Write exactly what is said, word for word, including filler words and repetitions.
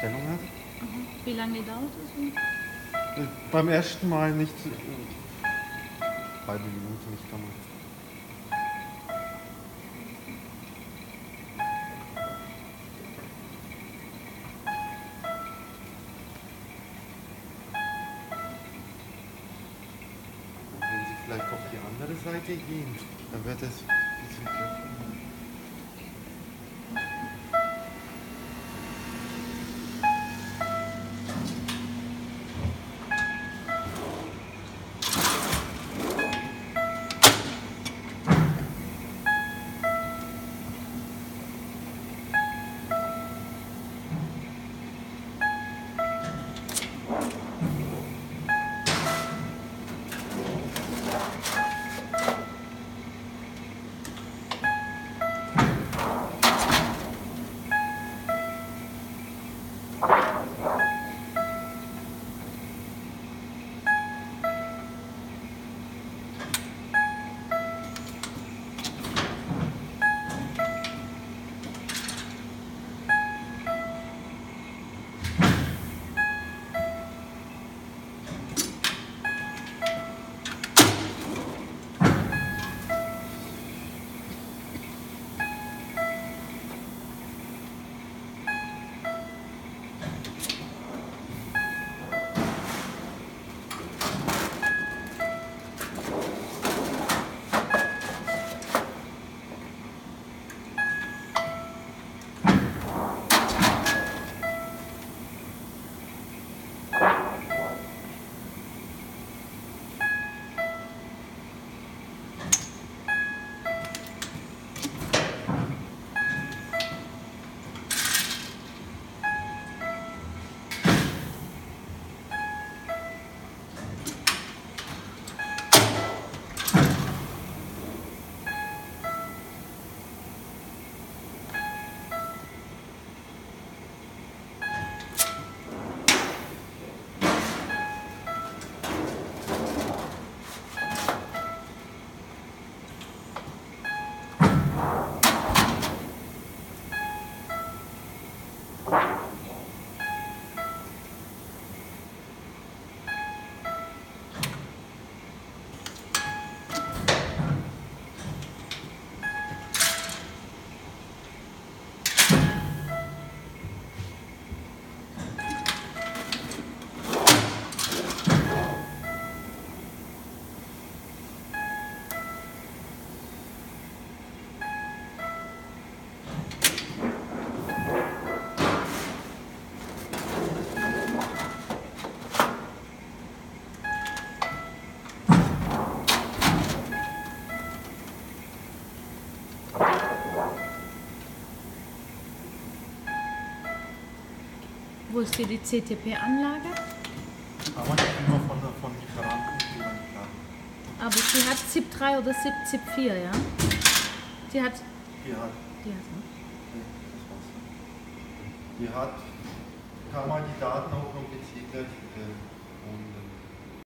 Stellung hat. Wie lange dauert das? Beim ersten Mal nicht. Halbe Minute nicht damals. Wenn Sie vielleicht auf die andere Seite gehen, dann wird es ein bisschen kräftiger. Wo ist hier die C T P-Anlage? Aber ich bin nur von, von Lieferanten. Aber sie hat ZIP drei oder ZIP vier, ja? Die hat... Die hat... Die hat, ne? Die hat... kann man die Daten auch kompliziert und...